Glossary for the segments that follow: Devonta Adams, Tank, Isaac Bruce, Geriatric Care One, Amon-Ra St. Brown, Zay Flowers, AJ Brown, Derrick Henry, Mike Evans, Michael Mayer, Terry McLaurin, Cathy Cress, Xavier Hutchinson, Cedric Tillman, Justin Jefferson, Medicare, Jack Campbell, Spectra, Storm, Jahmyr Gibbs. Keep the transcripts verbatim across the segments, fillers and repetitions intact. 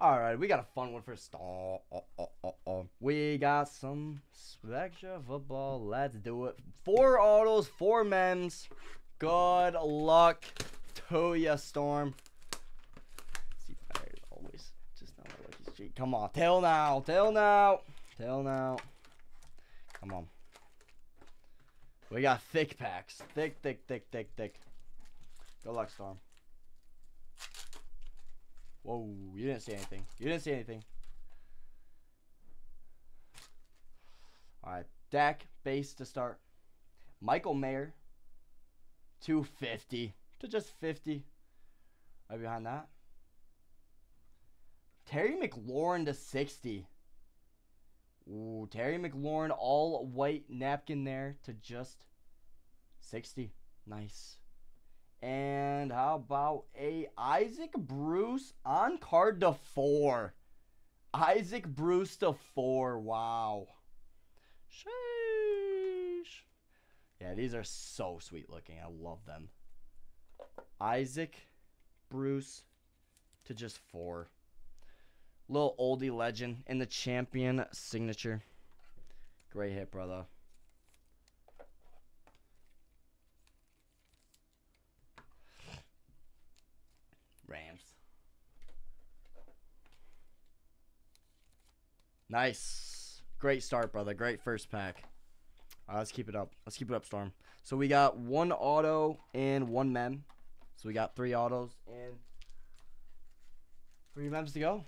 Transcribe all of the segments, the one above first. All right, we got a fun one for Star. Oh, oh, oh, oh. We got some Spectra football. Let's do it. Four autos, four mems. Good luck to ya, Storm. See, fires always just not my lucky streak. Come on, till now, till now, till now. Come on. We got thick packs. Thick, thick, thick, thick, thick. Good luck, Storm. Whoa, you didn't see anything. You didn't see anything. Alright, Dak, base to start. Michael Mayer, two fifty to just fifty. Right behind that. Terry McLaurin to sixty. Ooh, Terry McLaurin, all white napkin there to just sixty. Nice. And how about a Isaac Bruce on card to four? Isaac Bruce to four. Wow. Sheesh. Yeah, these are so sweet looking. I love them. Isaac Bruce to just four. Little oldie legend in the champion signature. Great hit, brother. Nice. Great start, brother. Great first pack. All right, let's keep it up. Let's keep it up, Storm. So we got one auto and one mem. So we got three autos and three mems to go.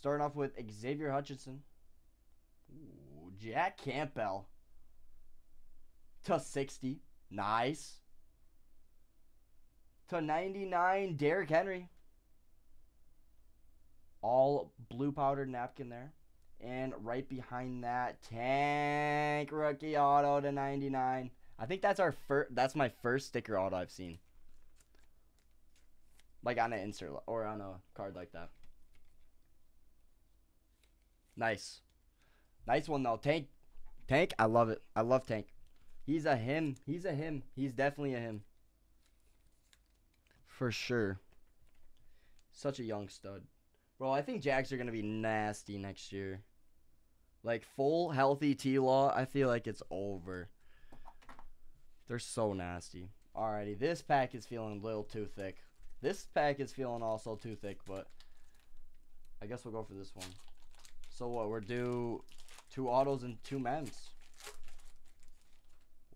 Starting off with Xavier Hutchinson. Ooh, Jack Campbell to sixty. Nice. To ninety-nine, Derrick Henry. All blue powdered napkin there. And right behind that, Tank rookie auto to ninety-nine. I think that's our first, that's my first sticker auto I've seen. Like on an insert or on a card like that. Nice. Nice one, though. Tank. Tank, I love it. I love Tank. He's a him. He's a him. He's definitely a him. For sure. Such a young stud. Bro, I think Jags are going to be nasty next year. Like, full, healthy T-Law, I feel like it's over. They're so nasty. Alrighty, this pack is feeling a little too thick. This pack is feeling also too thick, but I guess we'll go for this one. So what, we're due two autos and two mems.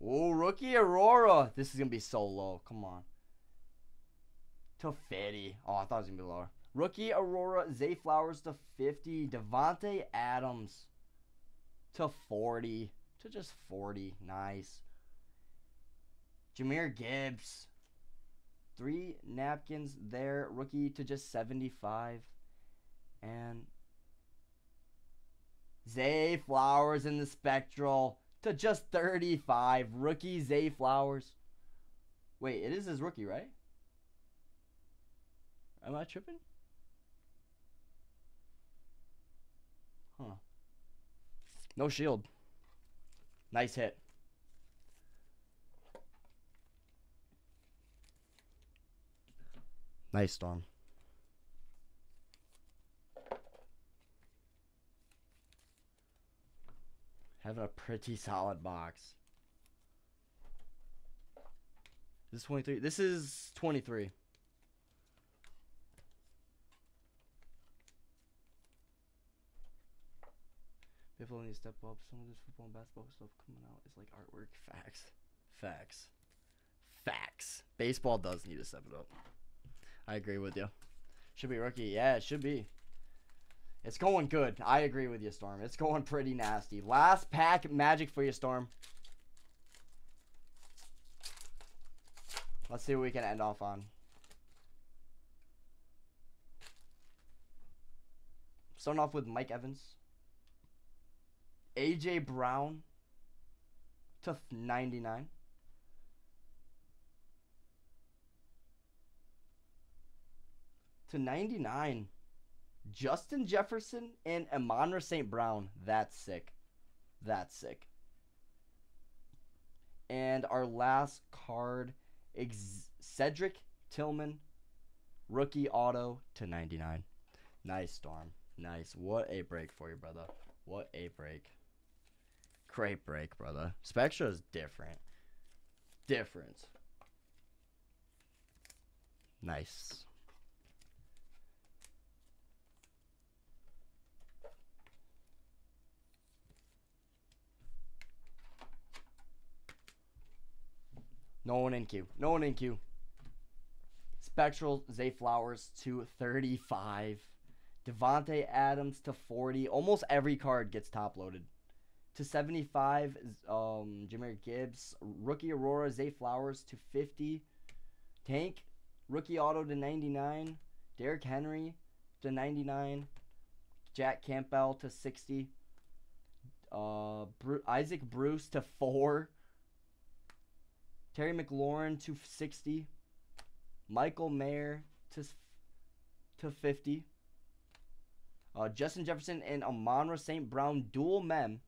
Ooh, rookie Aurora. This is going to be so low. Come on. To fifty. Oh, I thought it was going to be lower. Rookie Aurora, Zay Flowers to fifty. Devonta Adams to forty. To just forty. Nice. Jahmyr Gibbs. Three napkins there. Rookie to just seventy-five. And Zay Flowers in the Spectral to just thirty-five. Rookie Zay Flowers. Wait, it is his rookie, right? Am I tripping? Huh. No shield. Nice hit. Nice, Storm. Having a pretty solid box. This is twenty-three. This is twenty-three. People need to step up. Some of this football and basketball stuff coming out is like artwork. Facts. Facts. Facts. Baseball does need to step it up. I agree with you. Should be rookie. Yeah, it should be. It's going good. I agree with you, Storm. It's going pretty nasty. Last pack magic for you, Storm. Let's see what we can end off on. Starting off with Mike Evans. A J Brown to ninety-nine. to ninety-nine. Justin Jefferson and Amon-Ra Saint Brown. That's sick. That's sick. And our last card, Cedric Tillman, rookie auto to ninety-nine. Nice, Storm. Nice. What a break for you, brother. What a break. Great break, brother. Spectra is different. Different. Nice. No one in queue. No one in queue. Spectral Zay Flowers to thirty-five. Devonta Adams to forty. Almost every card gets top loaded. To seventy-five, um, Jahmyr Gibbs. Rookie Aurora Zay Flowers to fifty. Tank, rookie auto to ninety-nine. Derrick Henry to ninety-nine. Jack Campbell to sixty. Uh, Bru Isaac Bruce to four. Terry McLaurin to sixty. Michael Mayer to, to fifty. Uh, Justin Jefferson and Amon-Ra Saint Brown dual mem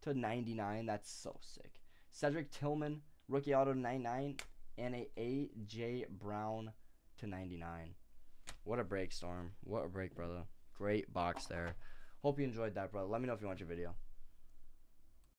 to ninety-nine. That's so sick. Cedric Tillman, rookie auto to ninety-nine. And a A J Brown to ninety-nine. What a break, Storm. What a break, brother. Great box there. Hope you enjoyed that, brother. Let me know if you want your video.